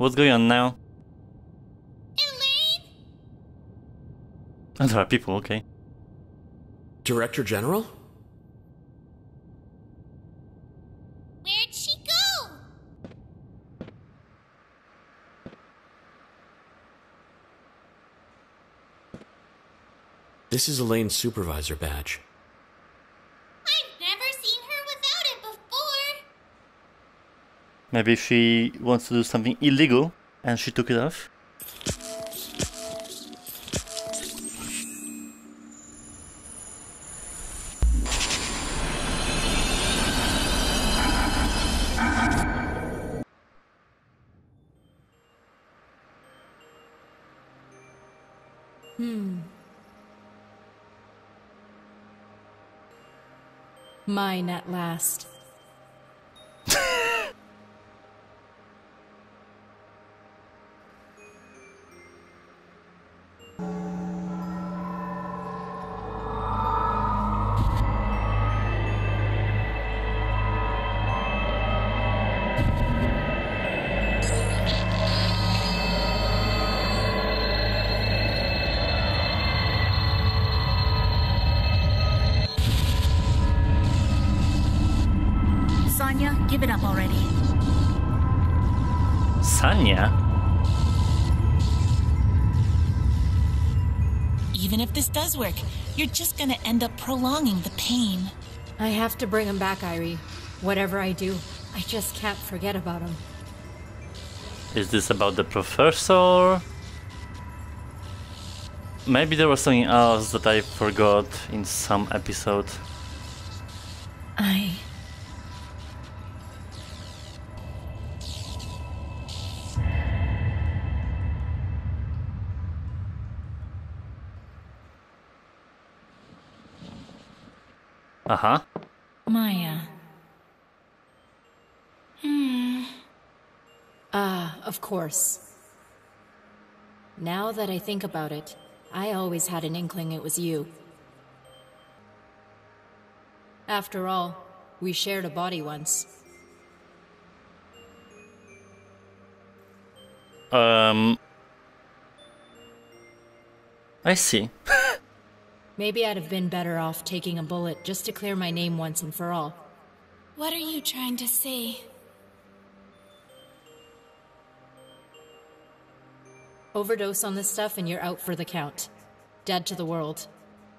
What's going on now? Elaine? Oh, there are people, okay. Director General? Where'd she go? This is Elaine's supervisor badge. Maybe she wants to do something illegal, and she took it off. Mine at last. Give it up already. Sonya? Even if this does work, you're just gonna end up prolonging the pain. I have to bring him back, Hyrie. Whatever I do, I just can't forget about him. Is this about the professor? Maybe there was something else that I forgot in some episode. Maya. Of course. Now that I think about it, I always had an inkling it was you. After all, we shared a body once. I see. Maybe I'd have been better off taking a bullet just to clear my name once and for all. What are you trying to say? Overdose on this stuff and you're out for the count. Dead to the world.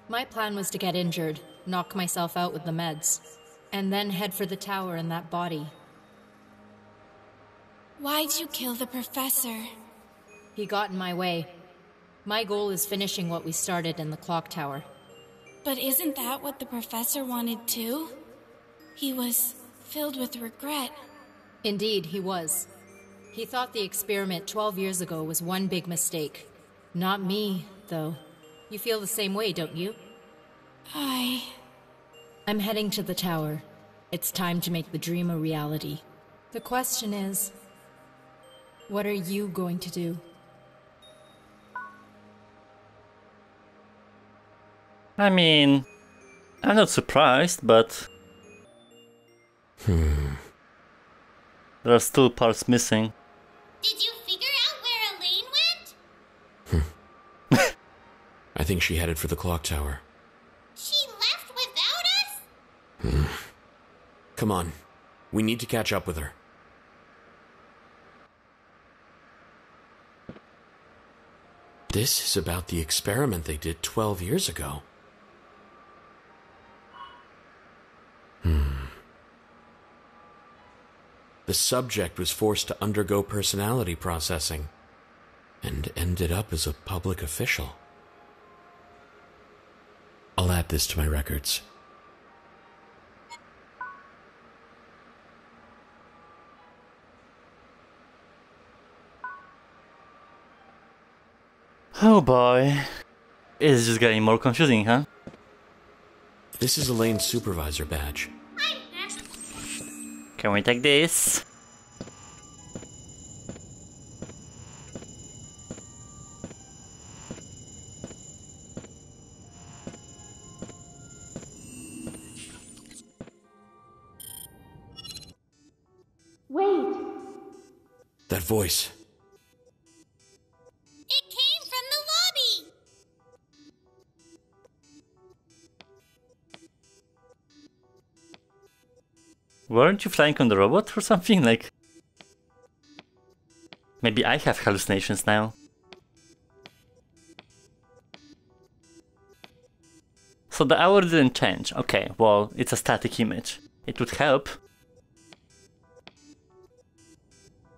My plan was to get injured, knock myself out with the meds, and then head for the tower in that body. Why'd you kill the professor? He got in my way. My goal is finishing what we started in the clock tower. But isn't that what the professor wanted too? He was filled with regret. Indeed, he was. He thought the experiment 12 years ago was one big mistake. Not me, though. You feel the same way, don't you? I'm heading to the tower. It's time to make the dream a reality. The question is, what are you going to do? I mean, I'm not surprised, but there are still parts missing. Did you figure out where Elaine went? I think she headed for the clock tower. She left without us? Come on, we need to catch up with her. This is about the experiment they did 12 years ago. The subject was forced to undergo personality processing and ended up as a public official. I'll add this to my records. Oh boy. It's just getting more confusing, huh? This is Elaine's supervisor badge. Can we take this? Wait! That voice. Weren't you flying on the robot or something? Like, maybe I have hallucinations now. So the hour didn't change. Okay, well, it's a static image. It would help.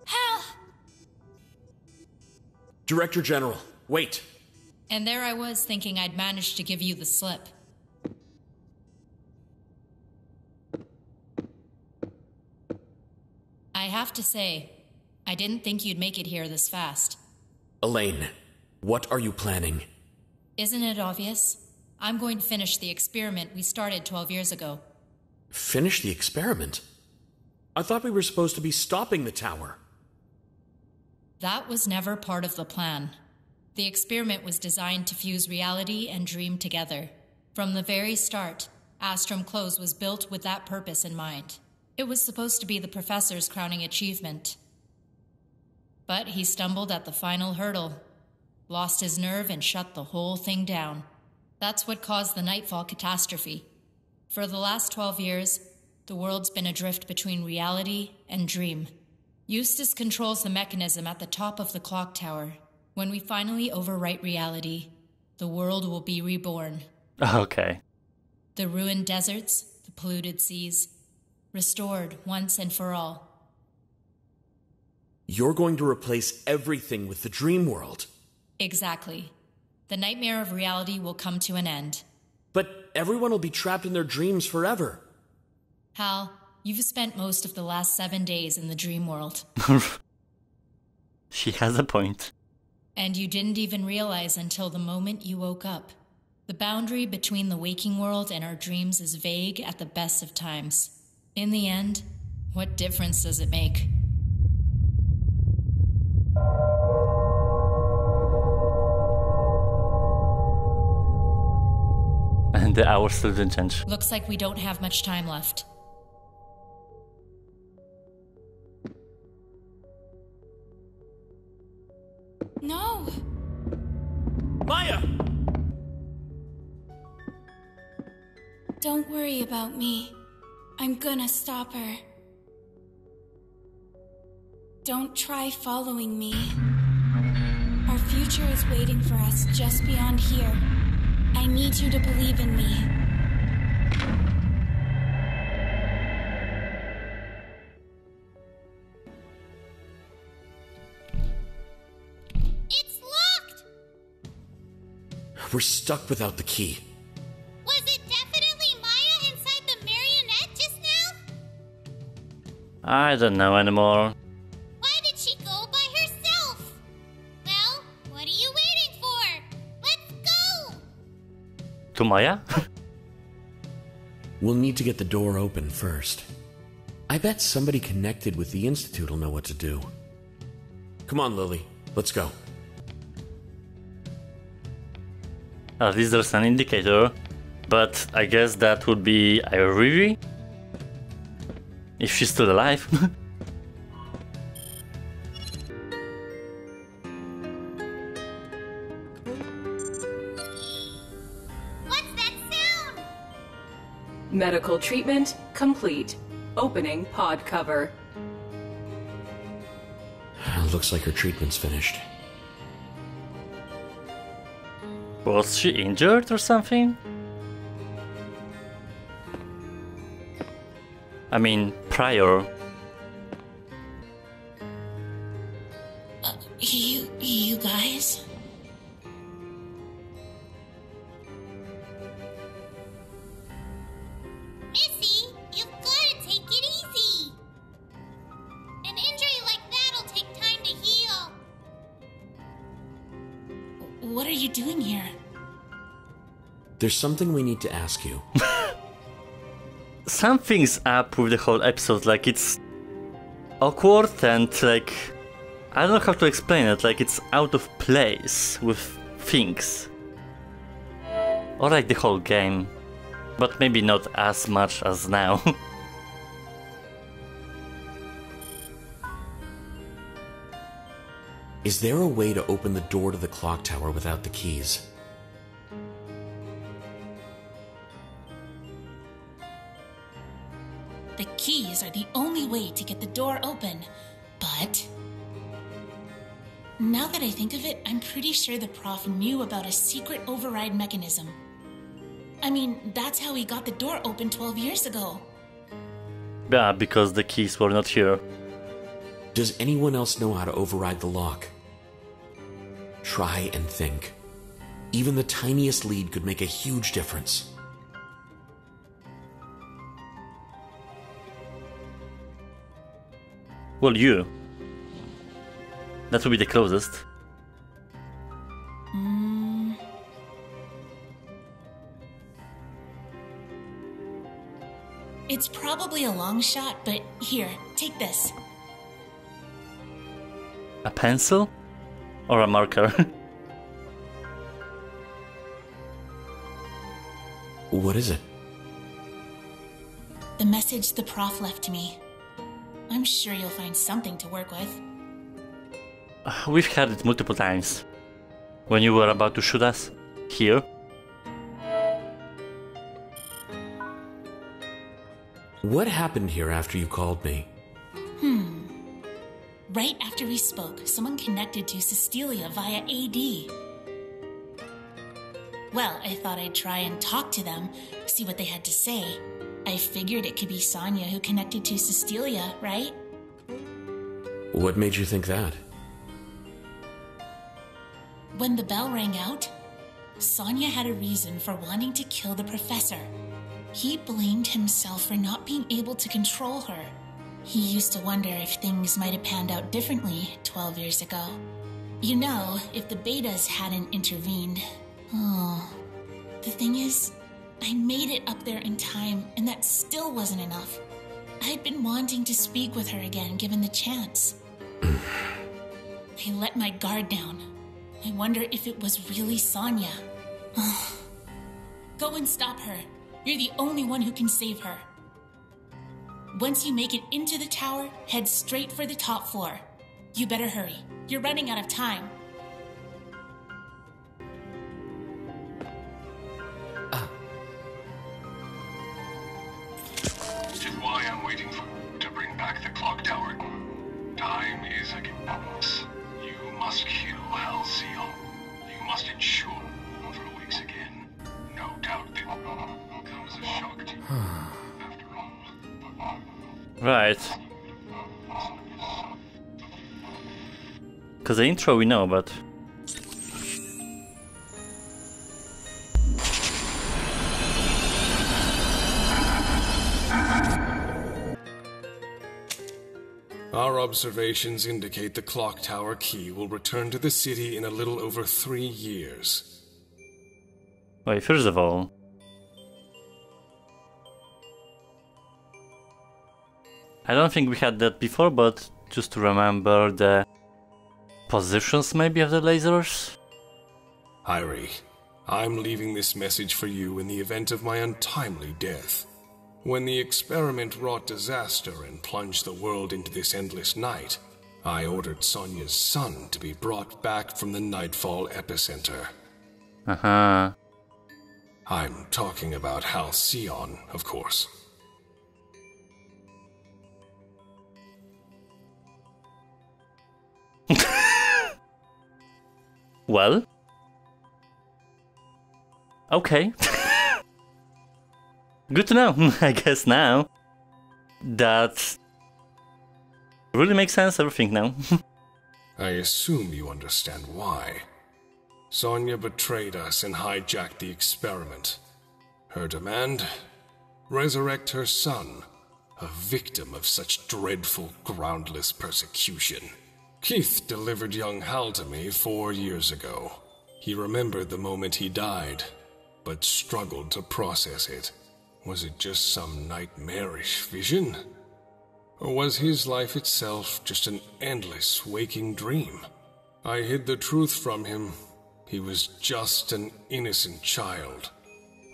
Help! Director General, wait. And there I was thinking I'd managed to give you the slip. I have to say, I didn't think you'd make it here this fast. Elaine, what are you planning? Isn't it obvious? I'm going to finish the experiment we started 12 years ago. Finish the experiment? I thought we were supposed to be stopping the tower. That was never part of the plan. The experiment was designed to fuse reality and dream together. From the very start, Astrum Close was built with that purpose in mind. It was supposed to be the professor's crowning achievement. But he stumbled at the final hurdle, lost his nerve and shut the whole thing down. That's what caused the Nightfall catastrophe. For the last 12 years, the world's been adrift between reality and dream. Eustace controls the mechanism at the top of the clock tower. When we finally overwrite reality, the world will be reborn. Okay. The ruined deserts, the polluted seas, restored once and for all. You're going to replace everything with the dream world. Exactly. The nightmare of reality will come to an end. But everyone will be trapped in their dreams forever. Hal, you've spent most of the last 7 days in the dream world. She has a point. And you didn't even realize until the moment you woke up. The boundary between the waking world and our dreams is vague at the best of times. In the end, what difference does it make? And the hours still didn't change. Looks like we don't have much time left. No! Maya! Don't worry about me. I'm gonna stop her. Don't try following me. Our future is waiting for us just beyond here. I need you to believe in me. It's locked! We're stuck without the key. Was it definitely Maya inside the marionette just now? I don't know anymore. To Maya? We'll need to get the door open first. I bet somebody connected with the Institute will know what to do. Come on, Lily. Let's go. At least there's an indicator, but I guess that would be Irivi? If she's still alive. Medical treatment complete. Opening pod cover. Looks like her treatment's finished. Was she injured or something? I mean, prior. You guys? There's something we need to ask you. Something's up with the whole episode, like it's awkward and like, I don't know how to explain it, like it's out of place with things. Or like the whole game, but maybe not as much as now. Is there a way to open the door to the clock tower without the keys? The keys are the only way to get the door open, but... Now that I think of it, I'm pretty sure the prof knew about a secret override mechanism. I mean, that's how he got the door open 12 years ago. Yeah, because the keys were not here. Does anyone else know how to override the lock? Try and think. Even the tiniest lead could make a huge difference. Well, you. That would be the closest. It's probably a long shot, but here, take this. A pencil? Or a marker? What is it? The message the prof left me. I'm sure you'll find something to work with. We've heard it multiple times. When you were about to shoot us, here. What happened here after you called me? Right after we spoke, someone connected to Cecilia via AD. Well, I thought I'd try and talk to them, see what they had to say. I figured it could be Sonya who connected to Cecilia, right? What made you think that? When the bell rang out, Sonya had a reason for wanting to kill the professor. He blamed himself for not being able to control her. He used to wonder if things might have panned out differently 12 years ago. You know, if the betas hadn't intervened. Oh. The thing is, I made it up there in time, and that still wasn't enough. I'd been wanting to speak with her again, given the chance. I let my guard down. I wonder if it was really Sonya. Go and stop her. You're the only one who can save her. Once you make it into the tower, head straight for the top floor. You better hurry. You're running out of time. Which is why I'm waiting for you to bring back the clock tower. Time is a compass. You must kill Halcyon. You must ensure Mover awakes again. No doubt that comes a shock to you after all. Right. Because the intro we know, but... Our observations indicate the clock tower key will return to the city in a little over 3 years. Wait, first of all... I don't think we had that before, but just to remember the positions maybe of the lasers? Hyrie, I'm leaving this message for you in the event of my untimely death. When the experiment wrought disaster and plunged the world into this endless night, I ordered Sonya's son to be brought back from the Nightfall epicenter. I'm talking about Halcyon, of course. Well? Okay. Good to know, I guess now. That really makes sense, everything now. I assume you understand why. Sonya betrayed us and hijacked the experiment. Her demand? Resurrect her son, a victim of such dreadful, groundless persecution. Keith delivered young Hal to me 4 years ago. He remembered the moment he died, but struggled to process it. Was it just some nightmarish vision? Or was his life itself just an endless waking dream? I hid the truth from him. He was just an innocent child.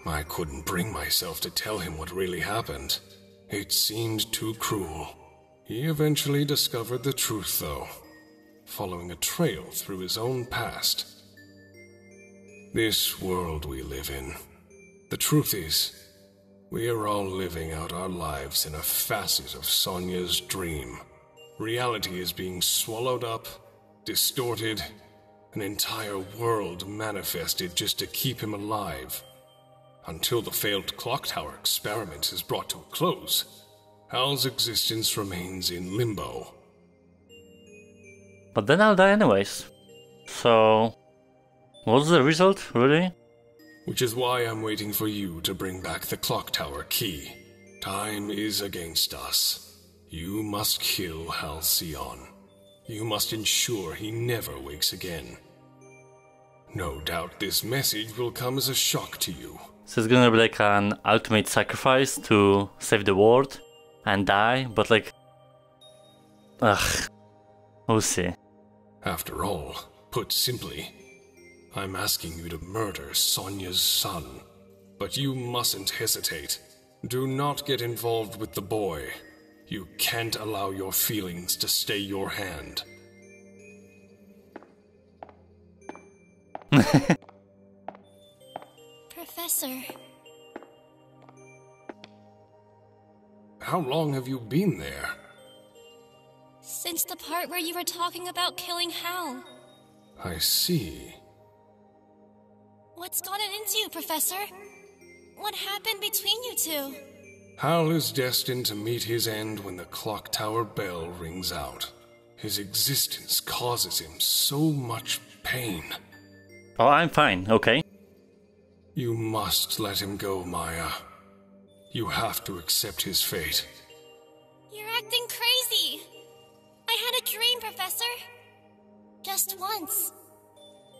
I couldn't bring myself to tell him what really happened. It seemed too cruel. He eventually discovered the truth, though, following a trail through his own past. This world we live in. The truth is... We are all living out our lives in a facet of Sonya's dream. Reality is being swallowed up, distorted, an entire world manifested just to keep him alive. Until the failed clock tower experiment is brought to a close, Hal's existence remains in limbo. But then I'll die anyways. So... what's the result, really? Which is why I'm waiting for you to bring back the clock tower key. Time is against us. You must kill Halcyon. You must ensure he never wakes again. No doubt this message will come as a shock to you. So it's gonna be like an ultimate sacrifice to save the world and die, but like... ugh. We'll see. After all, put simply, I'm asking you to murder Sonya's son. But you mustn't hesitate. Do not get involved with the boy. You can't allow your feelings to stay your hand. Professor. How long have you been there? Since the part where you were talking about killing Hal. I see. What's gotten into you, Professor? What happened between you two? Hal is destined to meet his end when the clock tower bell rings out. His existence causes him so much pain. Oh, I'm fine, okay. You must let him go, Maya. You have to accept his fate. You're acting crazy! I had a dream, Professor. Just once.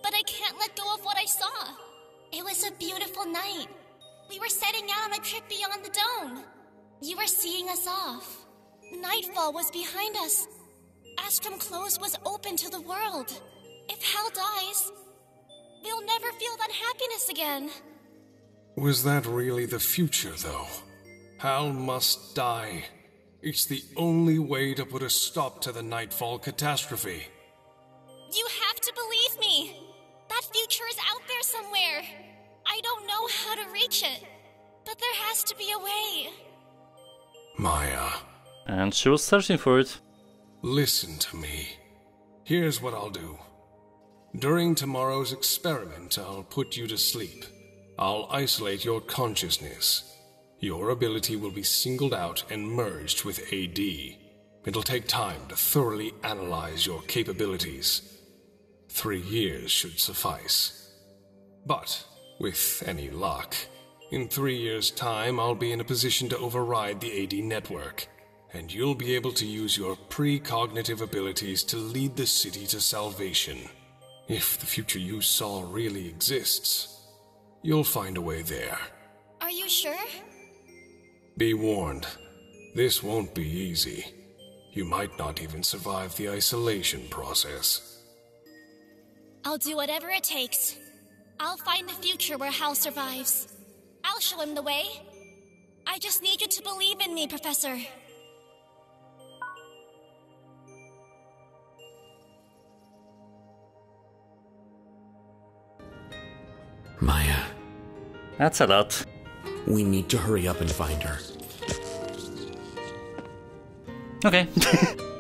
But I can't let go of what I saw. It was a beautiful night. We were setting out on a trip beyond the dome. You were seeing us off. Nightfall was behind us. Astrum Close was open to the world. If Hal dies, we'll never feel that happiness again. Was that really the future, though? Hal must die. It's the only way to put a stop to the Nightfall catastrophe. You have to believe me. That future is out there somewhere. I don't know how to reach it, but there has to be a way. Maya. And she was searching for it. Listen to me. Here's what I'll do. During tomorrow's experiment, I'll put you to sleep. I'll isolate your consciousness. Your ability will be singled out and merged with AD. It'll take time to thoroughly analyze your capabilities. 3 years should suffice. But... with any luck, in 3 years' time I'll be in a position to override the AD network, and you'll be able to use your precognitive abilities to lead the city to salvation. If the future you saw really exists, you'll find a way there. Are you sure? Be warned, this won't be easy. You might not even survive the isolation process. I'll do whatever it takes. I'll find the future where Hal survives. I'll show him the way. I just need you to believe in me, Professor. Maya. That's a lot. We need to hurry up and find her. Okay.